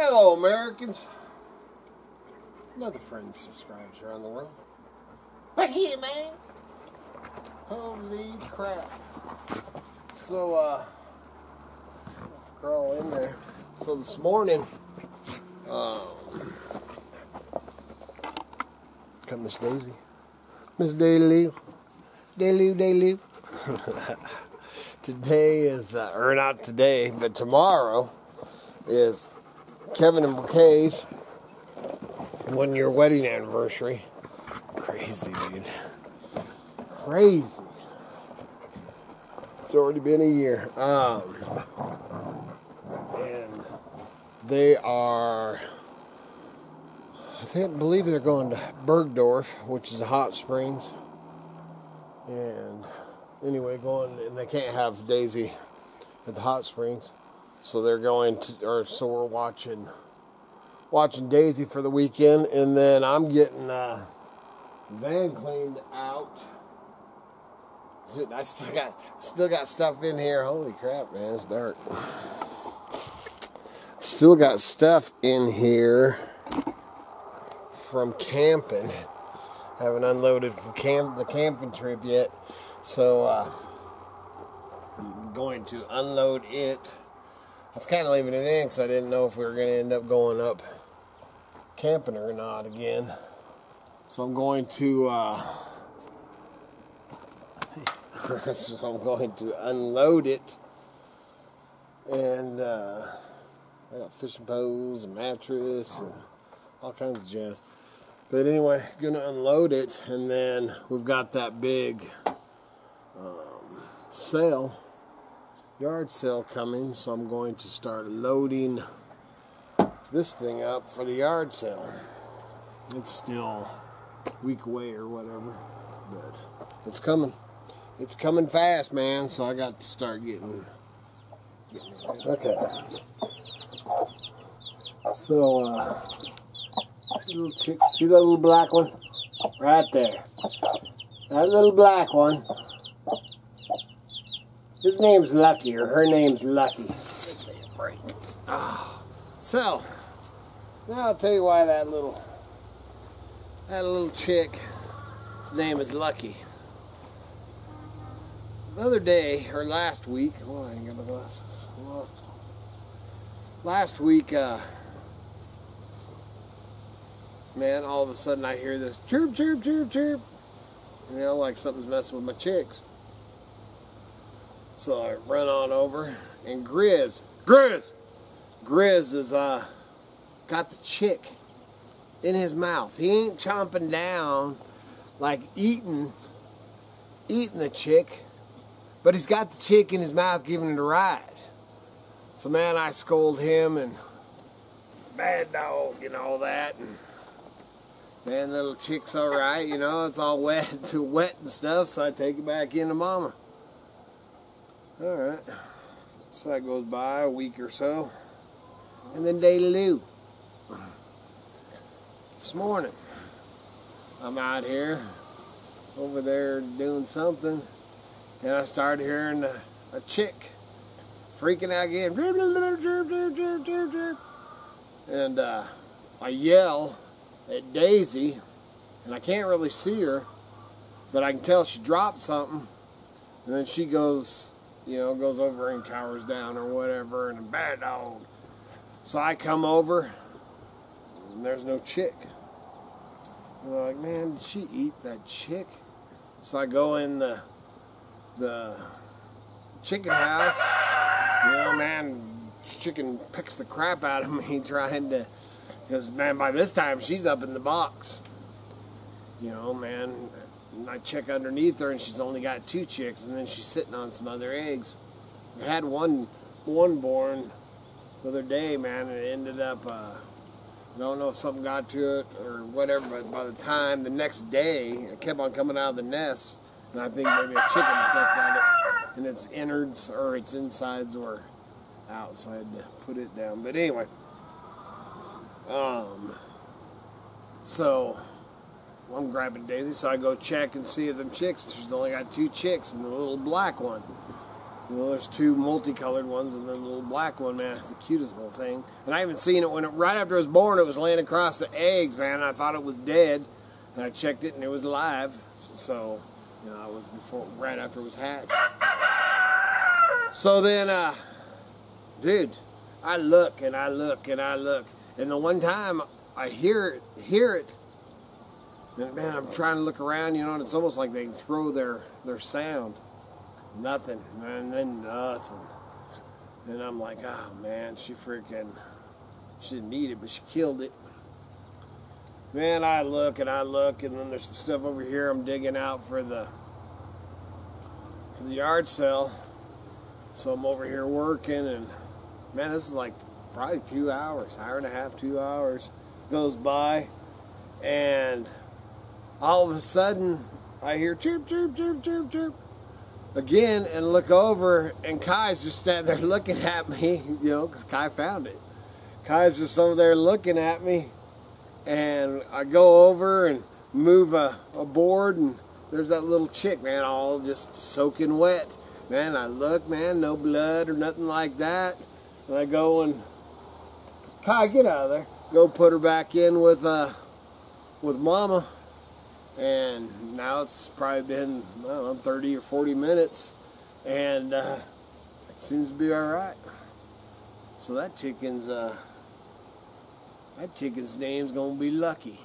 Hello, Americans. Another friend subscribes around the world. But here, man. Holy crap. So, crawl in there. So this morning, come Miss Daisy. Miss Daily. Daily. Today is, or not today, but tomorrow is Kevin and Bricay's 1-year wedding anniversary. Crazy, dude. Crazy. It's already been a year. And they are, I believe they're going to Burgdorf, which is a hot springs. And anyway, and they can't have Daisy at the hot springs. So they're going to, we're watching Daisy for the weekend, and then I'm getting van cleaned out. Dude, I still got stuff in here. Holy crap, man, it's dark. Still got stuff in here from camping. Haven't unloaded from the camping trip yet, so I'm going to unload it. I was kind of leaving it in because I didn't know if we were going to end up going up camping or not again. So I'm going to unload it, and I got fishing poles, a mattress, and all kinds of jazz. But anyway, gonna unload it, and then we've got that big yard sale coming, so I'm going to start loading this thing up for the yard sale. It's still a week away or whatever, but it's coming. It's coming fast, man, so I got to start getting it. Okay. So, little chick, see that little black one? Right there. That little black one. His name's Lucky, or her name's Lucky. So, now I'll tell you why that little chick, his name is Lucky. The other day, or last week, oh, I ain't got my glasses. I lost them. Last week, man, all of a sudden I hear this chirp, chirp, chirp, chirp. You know, like something's messing with my chicks. So I run on over, and Grizz is got the chick in his mouth. He ain't chomping down, like eating the chick, but he's got the chick in his mouth, giving it a ride. So, man, I scold him, and bad dog, and all that, and man, little chick's all right, you know, it's all wet and stuff, so I take it back into mama. All right, so that goes by a week or so, and then day-to-loo. This morning, I'm out here, over there doing something, and I started hearing a chick freaking out again, and I yell at Daisy, and I can't really see her, but I can tell she dropped something, and then she goes, you know, goes over and cowers down or whatever, and a bad dog. So I come over, and there's no chick. And I'm like, man, did she eat that chick? So I go in the chicken house. You know, man, chicken picks the crap out of me trying to, because, man, by this time, she's up in the box. You know, man, and I check underneath her, and she's only got 2 chicks, and then she's sitting on some other eggs. I had one born the other day, man, and it ended up, I don't know if something got to it or whatever, but by the time the next day, it kept on coming out of the nest, and I think maybe a chicken stepped on it, and its innards, or its insides were out, so I had to put it down. But anyway, so I'm grabbing Daisy, so I go check and see if them chicks. She's only got 2 chicks and the little black one. Well, there's two multicolored ones and then the little black one, man. It's the cutest little thing. And I haven't seen it when it, right after it was born, it was laying across the eggs, man. And I thought it was dead. And I checked it and it was alive. So, you know, it was before, right after it was hatched. So then, dude, I look and I look and I look. And the one time I hear it, and man, I'm trying to look around, you know, and it's almost like they throw their sound. Nothing, and then nothing. And I'm like, oh man, she didn't eat it, but she killed it. Man, I look, and then there's some stuff over here I'm digging out for the yard sale. So I'm over here working, and man, this is like probably 2 hours, hour and a half, 2 hours goes by, and all of a sudden I hear chirp, chirp, chirp, chirp, chirp. Again, and look over, and Kai's just standing there looking at me, you know, because Kai found it. Kai's just over there looking at me, and I go over and move a board, and there's that little chick, man, all just soaking wet. Man, I look, man, no blood or nothing like that, and I go and, Kai, get out of there. Go put her back in with Mama. And now it's probably been, I don't know, 30 or 40 minutes, and it seems to be all right. So that chicken's name's gonna be Lucky.